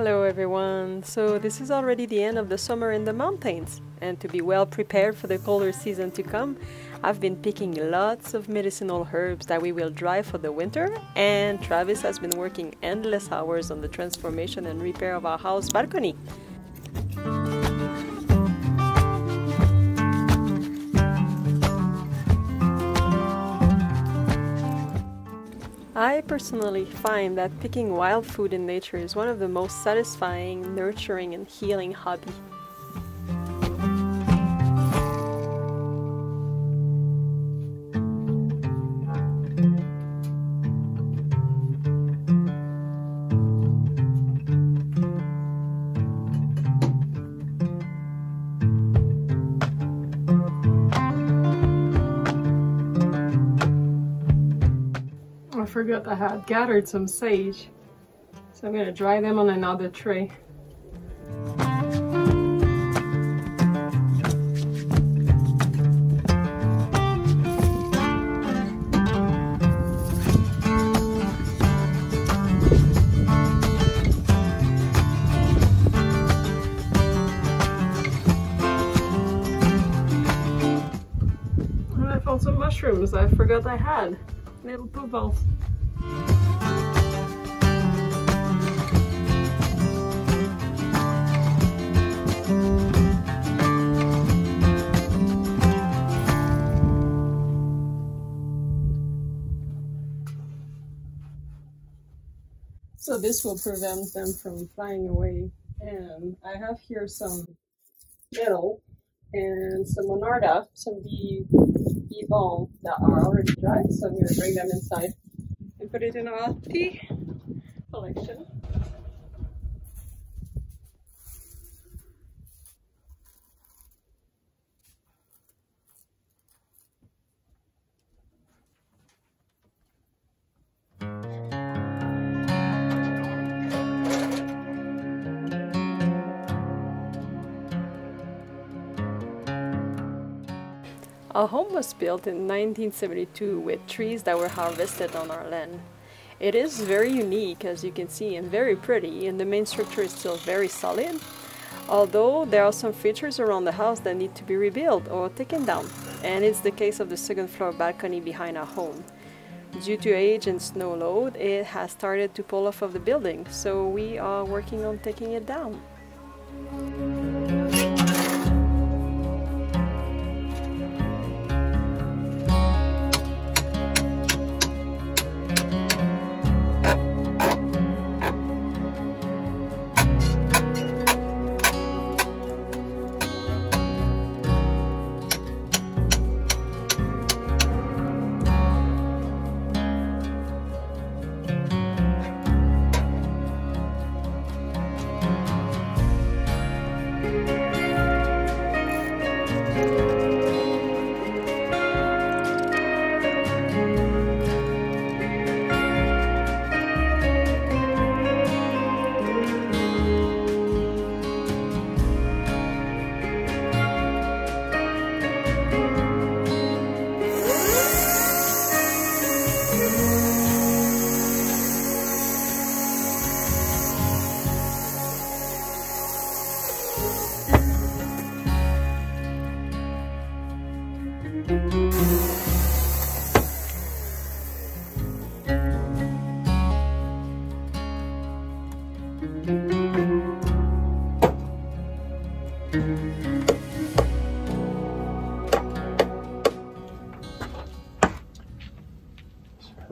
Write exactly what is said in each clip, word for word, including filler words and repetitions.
Hello everyone! So this is already the end of the summer in the mountains, and to be well prepared for the colder season to come, I've been picking lots of medicinal herbs that we will dry for the winter, and Travis has been working endless hours on the transformation and repair of our house balcony. I personally find that picking wild food in nature is one of the most satisfying, nurturing and healing hobbies. I forgot I had gathered some sage, so I'm going to dry them on another tray. And I found some mushrooms I forgot I had. Little poo balls. So this will prevent them from flying away. And I have here some nettle and some Monarda, some bee bee balm that are already dry, so I'm going to bring them inside and put it in our tea collection. Our home was built in nineteen seventy-two with trees that were harvested on our land. It is very unique, as you can see, and very pretty, and the main structure is still very solid, although there are some features around the house that need to be rebuilt or taken down, and it's the case of the second floor balcony behind our home. Due to age and snow load, it has started to pull off of the building, so we are working on taking it down.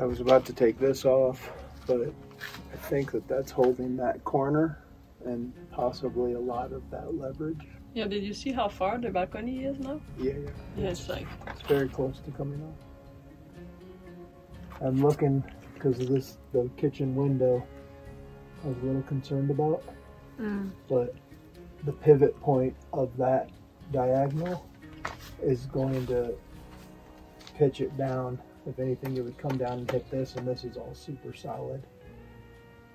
I was about to take this off, but I think that that's holding that corner and possibly a lot of that leverage. Yeah, did you see how far the balcony is now? Yeah, yeah. Yeah, it's like... It's very close to coming off. I'm looking, because of this, the kitchen window, I was a little concerned about, mm. but the pivot point of that diagonal is going to pitch it down. If anything, it would come down and hit this, and this is all super solid.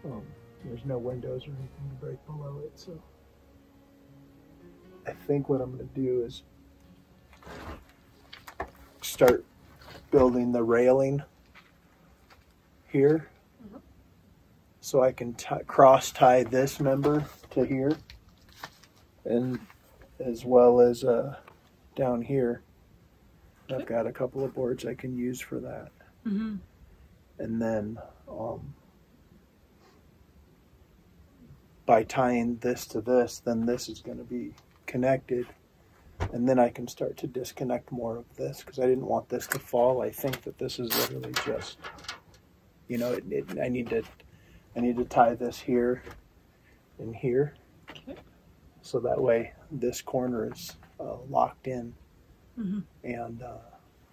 Um, there's no windows or anything to break below it, so I think what I'm going to do is start building the railing here, mm-hmm. so I can t cross tie this member to here, and as well as uh, down here. I've got a couple of boards I can use for that. Mm-hmm. And then um, by tying this to this, then this is going to be connected. And then I can start to disconnect more of this, because I didn't want this to fall. I think that this is literally just, you know, it, it, I need to, I need to tie this here and here. Okay. So that way this corner is uh, locked in. Mm-hmm. And uh,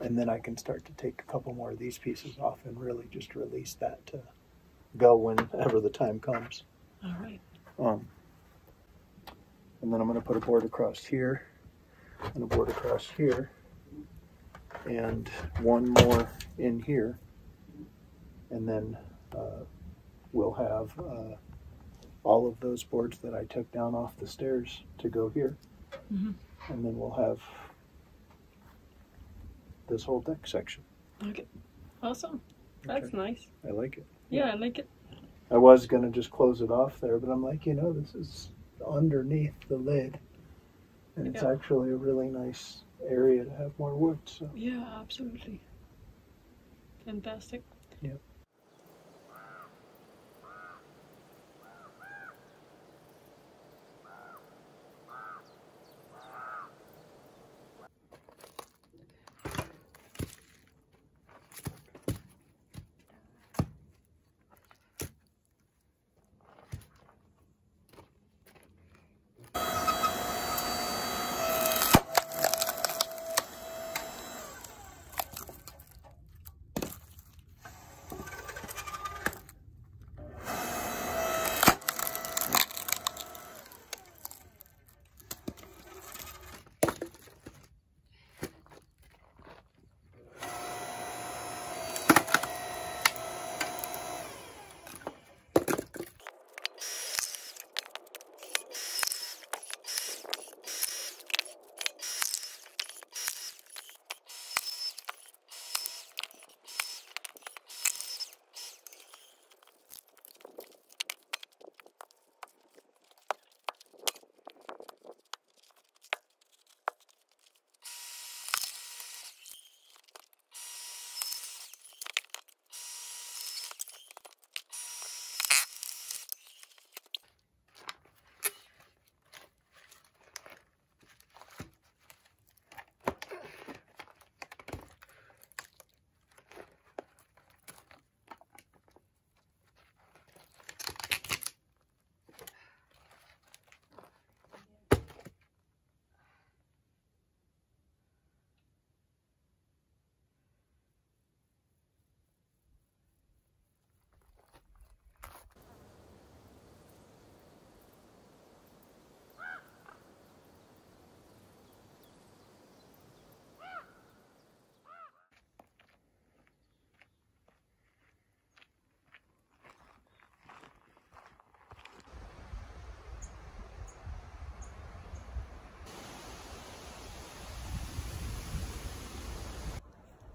and then I can start to take a couple more of these pieces off and really just release that to go whenever the time comes. All right. Um, and then I'm going to put a board across here and a board across here and one more in here. And then uh, we'll have uh, all of those boards that I took down off the stairs to go here. Mm-hmm. And then we'll have this whole deck section. Okay, awesome. That's okay. Nice. I like it. Yeah, yeah, I like it. I was going to just close it off there, but I'm like, you know, this is underneath the lid, and yeah, it's actually a really nice area to have more wood. So. Yeah, absolutely. Fantastic. Yeah.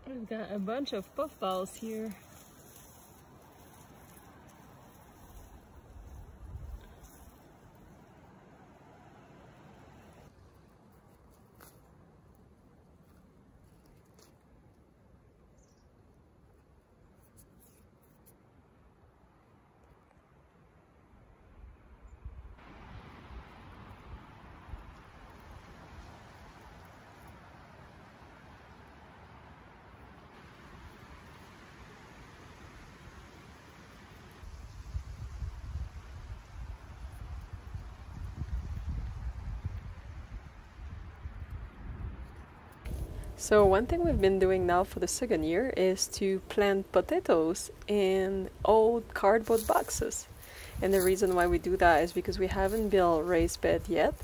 We've got a bunch of puffballs here. So one thing we've been doing now for the second year is to plant potatoes in old cardboard boxes. And the reason why we do that is because we haven't built a raised bed yet,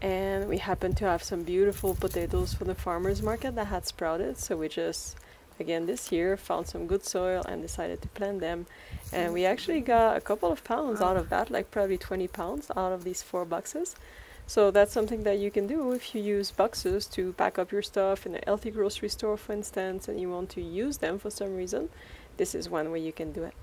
and we happen to have some beautiful potatoes from the farmer's market that had sprouted. So we just, again this year, found some good soil and decided to plant them. And we actually got a couple of pounds out of that, like probably twenty pounds out of these four boxes. So that's something that you can do if you use boxes to pack up your stuff in a healthy grocery store, for instance, and you want to use them for some reason. This is one way you can do it.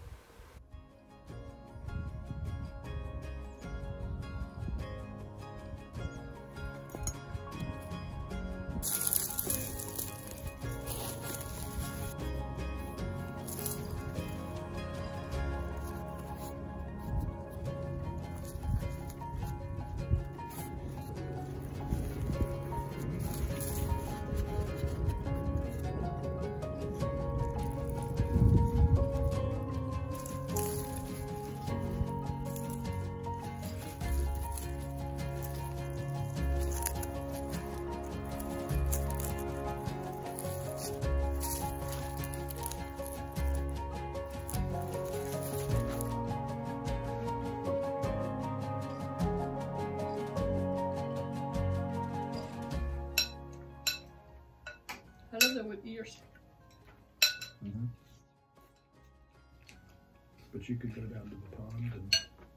but you could go down to the pond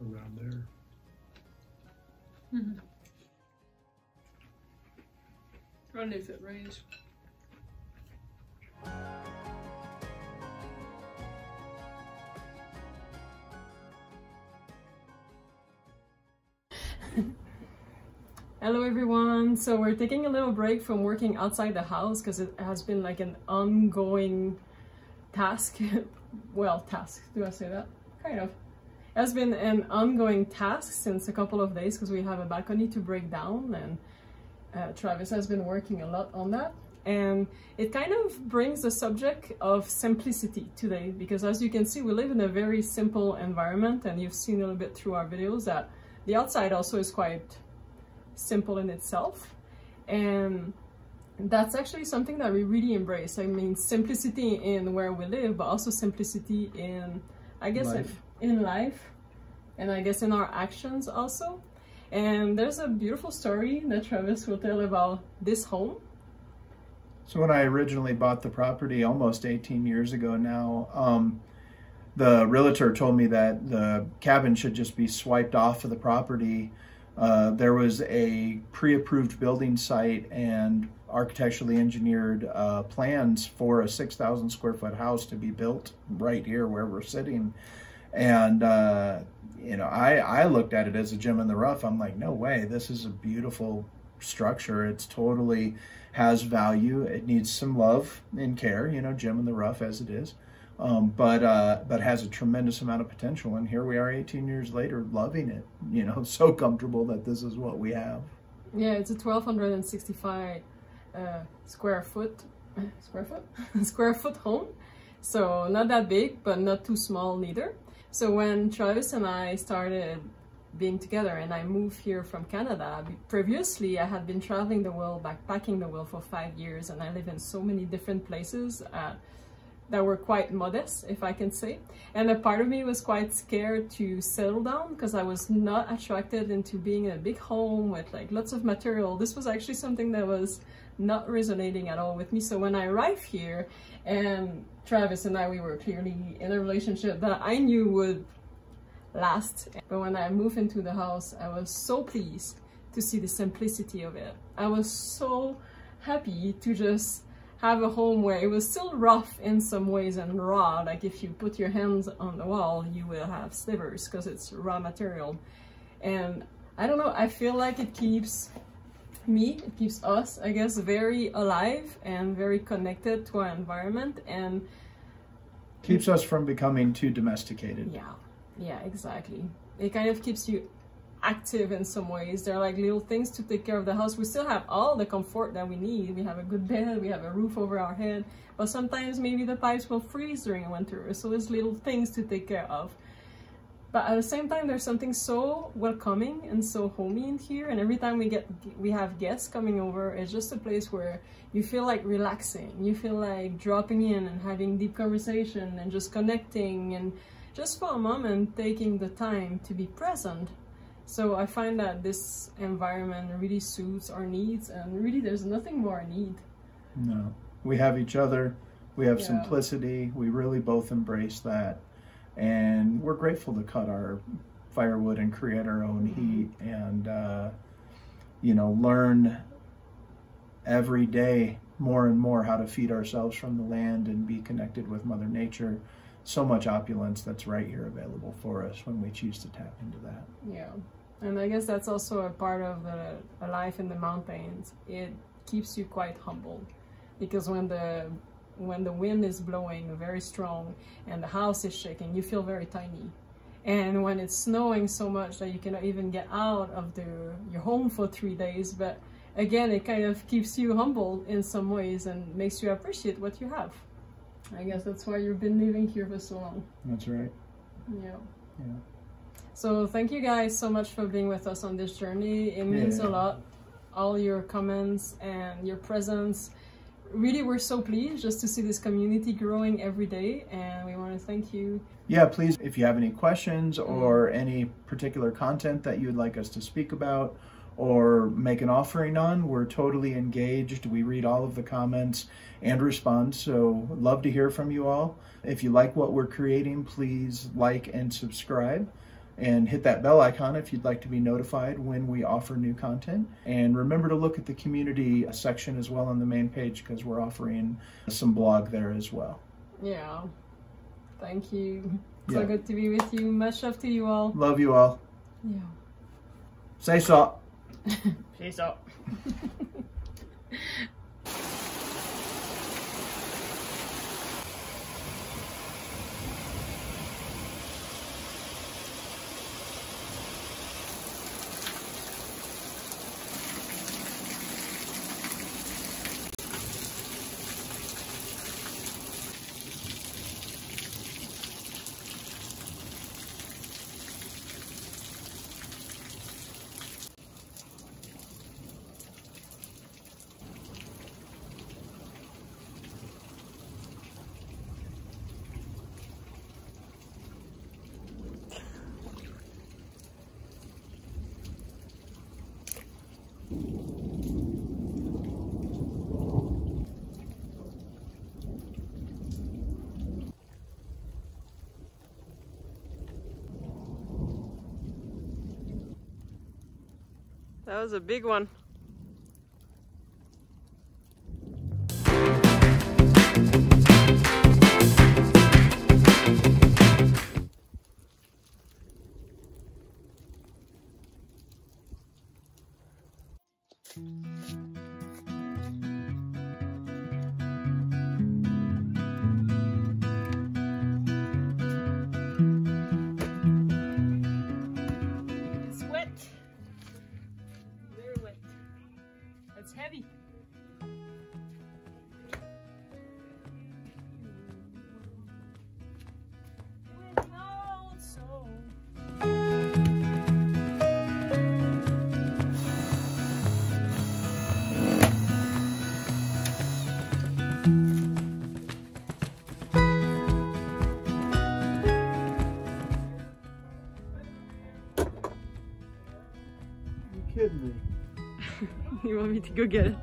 and around there. Mm-hmm. Run if it rains. Hello everyone, so we're taking a little break from working outside the house because it has been like an ongoing task. Well, task, do I say that? Kind of. It has been an ongoing task since a couple of days because we have a balcony to break down, and uh, Travis has been working a lot on that. And it kind of brings the subject of simplicity today because, as you can see, we live in a very simple environment, and you've seen a little bit through our videos that the outside also is quite simple in itself, and that's actually something that we really embrace. I mean, simplicity in where we live, but also simplicity in, I guess, life. In, in life, and I guess in our actions also. And there's a beautiful story that Travis will tell about this home. So when I originally bought the property almost eighteen years ago now, um, the realtor told me that the cabin should just be swiped off of the property. Uh, there was a pre-approved building site and architecturally engineered uh, plans for a six thousand square foot house to be built right here where we're sitting. And, uh, you know, I, I looked at it as a gem in the rough. I'm like, no way, this is a beautiful structure. It's totally has value. It needs some love and care, you know, gem in the rough as it is. Um, but uh, but has a tremendous amount of potential, and here we are eighteen years later loving it, you know, so comfortable that this is what we have. Yeah, it's a twelve sixty-five uh, square foot square foot square foot home, so not that big but not too small neither. So when Travis and I started being together and I moved here from Canada, previously I had been traveling the world, backpacking the world for five years, and I live in so many different places uh, that were quite modest, if I can say. And a part of me was quite scared to settle down because I was not attracted into being in a big home with like lots of material. This was actually something that was not resonating at all with me. So when I arrived here, and Travis and I, we were clearly in a relationship that I knew would last. But when I moved into the house, I was so pleased to see the simplicity of it. I was so happy to just have a home where it was still rough in some ways and raw, like if you put your hands on the wall, you will have slivers because it's raw material. And I don't know, I feel like it keeps me, it keeps us, I guess, very alive and very connected to our environment, and keeps us from becoming too domesticated. Yeah, yeah, exactly. It kind of keeps you active in some ways. They're like little things to take care of the house. We still have all the comfort that we need. We have a good bed, we have a roof over our head, but sometimes maybe the pipes will freeze during winter, so it's little things to take care of. But at the same time, there's something so welcoming and so homey in here, and every time we get we have guests coming over, it's just a place where you feel like relaxing, you feel like dropping in and having deep conversation and just connecting, and just for a moment taking the time to be present. So I find that this environment really suits our needs, and really there's nothing more I need. No, we have each other, we have yeah. simplicity, we really both embrace that, and we're grateful to cut our firewood and create our own heat, and uh, you know, learn every day more and more how to feed ourselves from the land and be connected with Mother Nature. So much opulence that's right here available for us when we choose to tap into that. Yeah, and I guess that's also a part of the a life in the mountains. It keeps you quite humble, because when the when the wind is blowing very strong and the house is shaking, you feel very tiny. And when it's snowing so much that you cannot even get out of the your home for three days, but again, it kind of keeps you humble in some ways and makes you appreciate what you have. I guess that's why you've been living here for so long. That's right. Yeah. Yeah. So thank you guys so much for being with us on this journey. It means yeah. a lot. All your comments and your presence. Really, we're so pleased just to see this community growing every day, and we want to thank you. Yeah, please, if you have any questions or any particular content that you'd like us to speak about, or make an offering on. We're totally engaged. We read all of the comments and respond, so love to hear from you all. If you like what we're creating, please like and subscribe, and hit that bell icon if you'd like to be notified when we offer new content. And remember to look at the community section as well on the main page, because we're offering some blog there as well. Yeah. Thank you. Yeah. So good to be with you. Much love to you all. Love you all. Yeah. Say so. Say so. That was a big one. Heavy. You kidding me? You want me to go get it?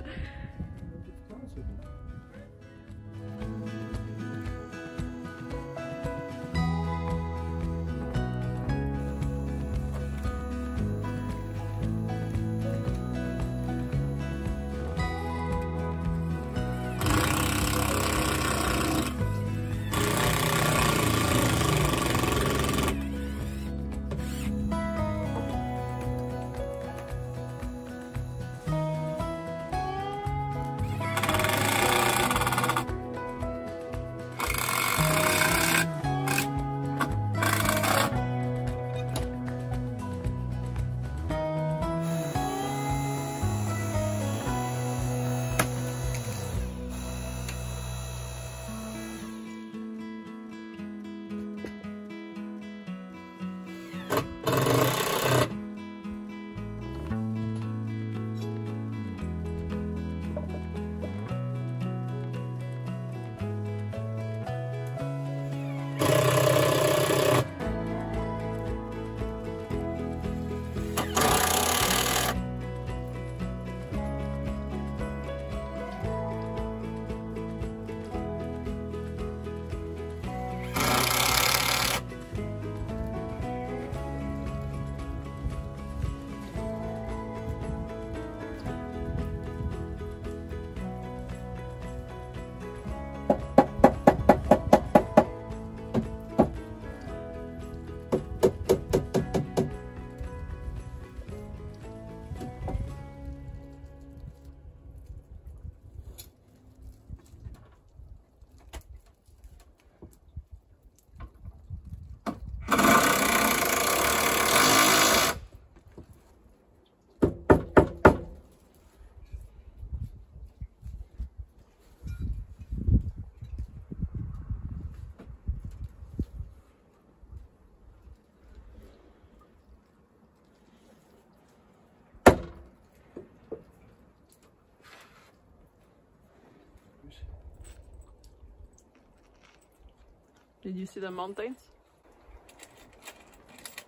Did you see the mountains?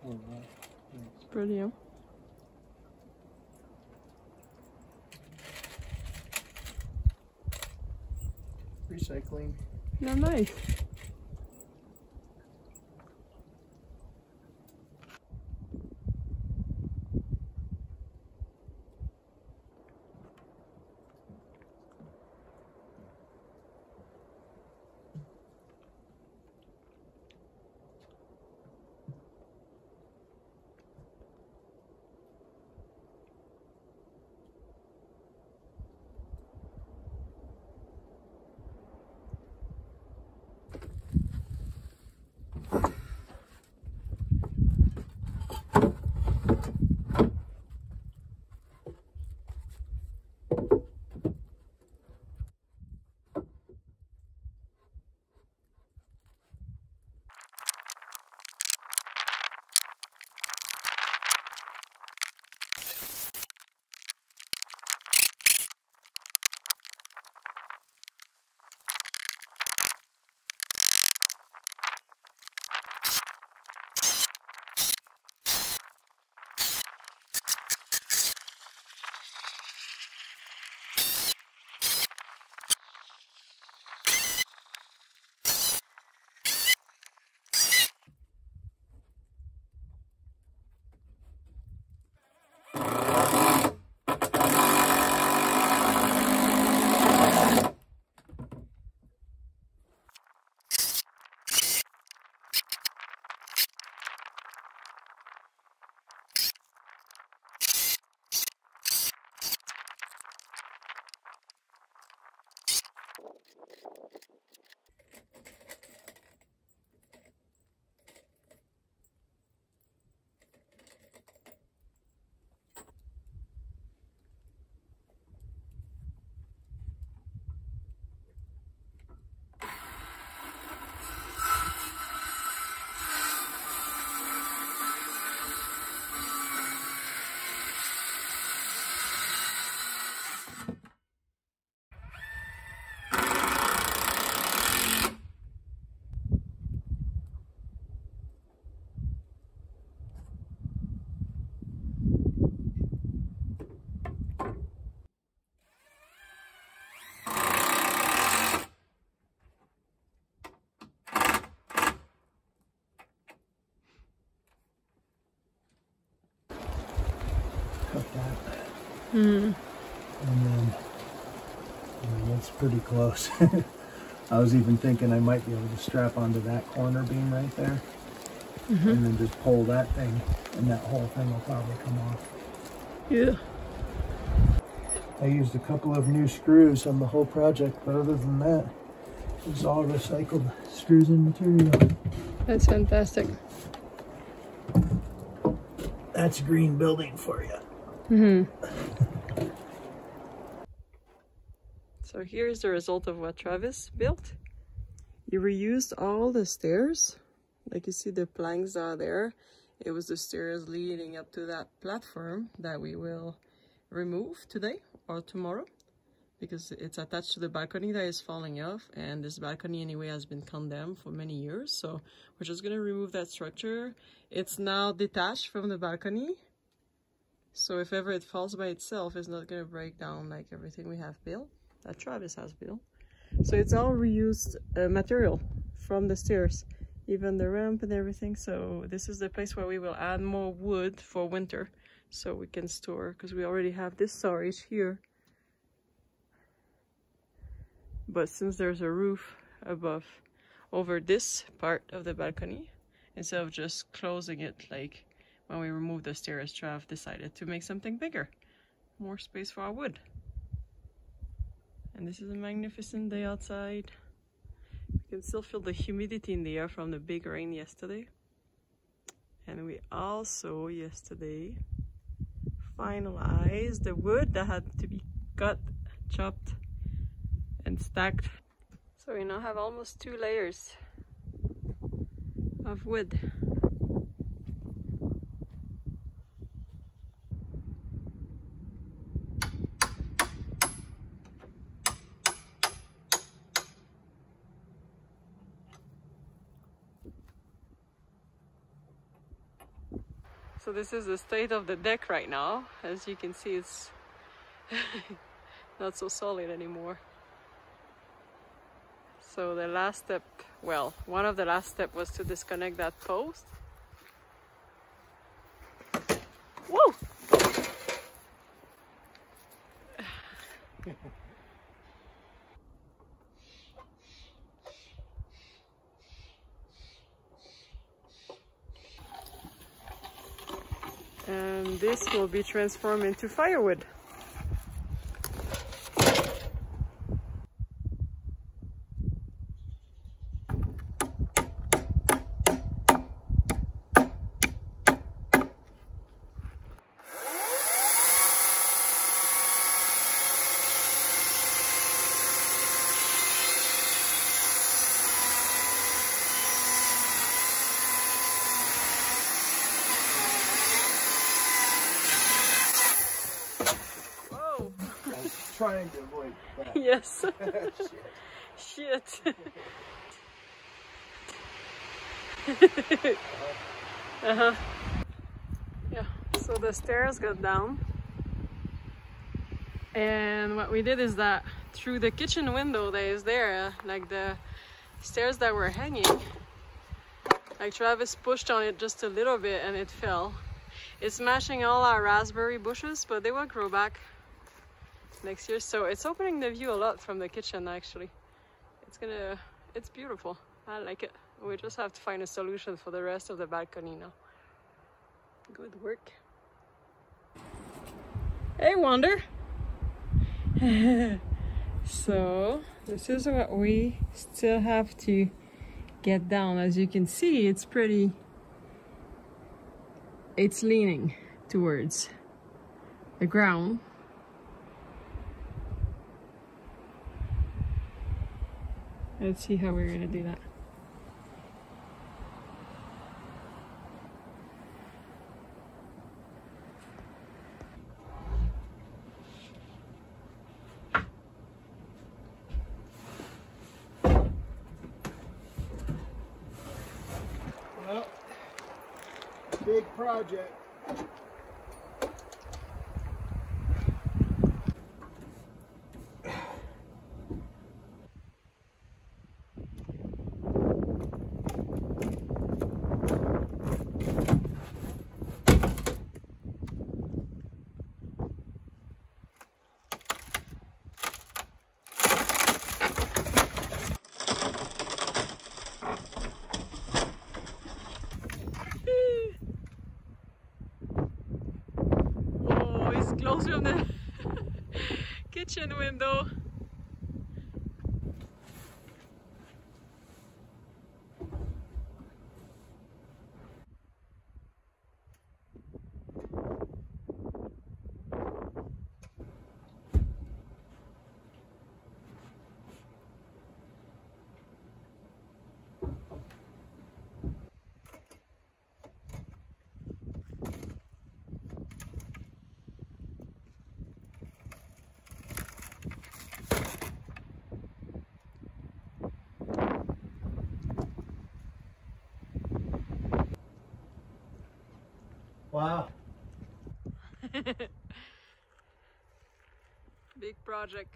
Oh, wow. It's pretty, huh? recycling. They're nice. Mm. And then, I mean, it's pretty close. I was even thinking I might be able to strap onto that corner beam right there, mm-hmm. and then just pull that thing, and that whole thing will probably come off. Yeah. I used a couple of new screws on the whole project, but other than that, it's all recycled screws and material. That's fantastic. That's green building for you. Mm-hmm. So here's the result of what Travis built. He reused all the stairs. Like you see the planks are there. It was the stairs leading up to that platform that we will remove today or tomorrow, because it's attached to the balcony that is falling off, and this balcony anyway has been condemned for many years. So we're just gonna remove that structure. It's now detached from the balcony. So if ever it falls by itself, it's not going to break down like everything we have built, that Travis has built. So it's all reused uh, material from the stairs, even the ramp and everything. So this is the place where we will add more wood for winter, so we can store, because we already have this storage here. But since there's a roof above, over this part of the balcony, instead of just closing it like when we removed the stairs, Trav decided to make something bigger. More space for our wood. And this is a magnificent day outside. We can still feel the humidity in the air from the big rain yesterday. And we also, yesterday, finalized the wood that had to be cut, chopped, and stacked. So we now have almost two layers of wood. So this is the state of the deck right now. As you can see, it's not so solid anymore. So the last step, well, one of the last steps was to disconnect that post. Woo! And this will be transformed into firewood. Trying to avoid that. Yes. Shit. Shit. Uh-huh. Yeah, so the stairs got down. And what we did is that through the kitchen window that is there, like the stairs that were hanging, like Travis pushed on it just a little bit and it fell. It's smashing all our raspberry bushes, but they will grow back next year, so it's opening the view a lot from the kitchen. Actually, it's gonna it's beautiful. I like it. We just have to find a solution for the rest of the balcony now. Good work. Hey Wander. So this is what we still have to get down. As you can see, it's pretty it's leaning towards the ground. Let's see how we're gonna do that. Well, big project. Closer on the kitchen window. Wow. Big project.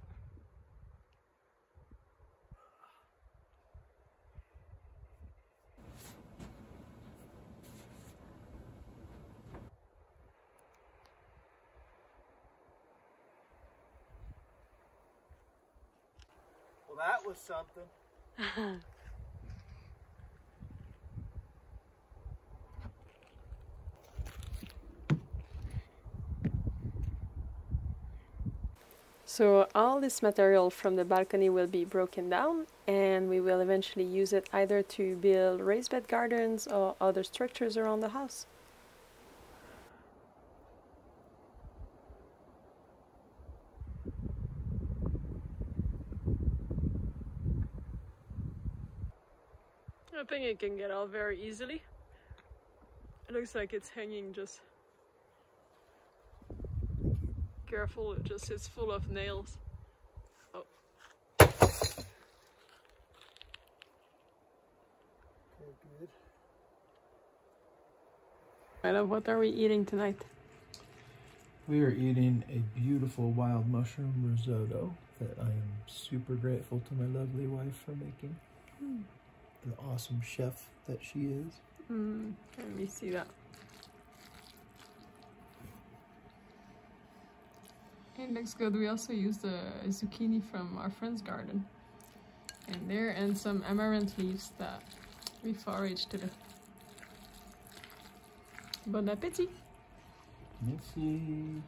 Well, that was something. So all this material from the balcony will be broken down and we will eventually use it either to build raised bed gardens or other structures around the house. I think it can get out very easily. It looks like it's hanging just... Careful, it just is full of nails. Oh. Very good. I love, what are we eating tonight? We are eating a beautiful wild mushroom risotto. that I am super grateful to my lovely wife for making. Mm. The awesome chef that she is. Mm. Let me see that. It looks good. We also used a zucchini from our friend's garden in there and some amaranth leaves that we foraged today. Bon appétit! Merci!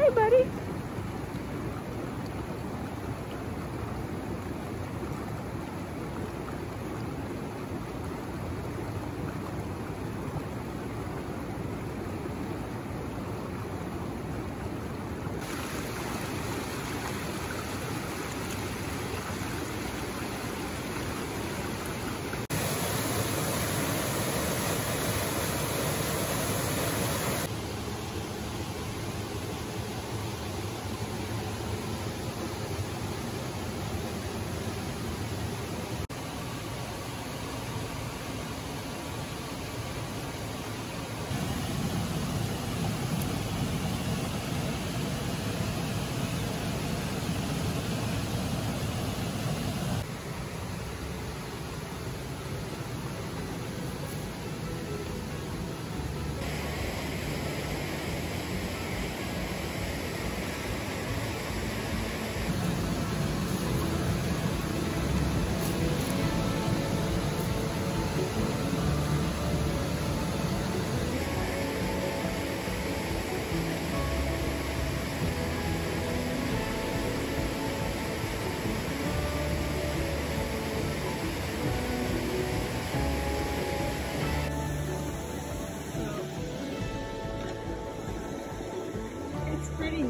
Hey, buddy.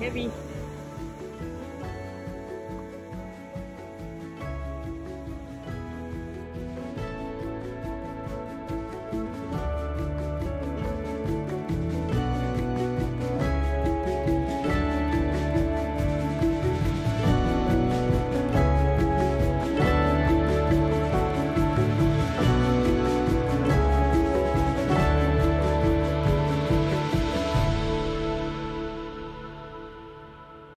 Heavy.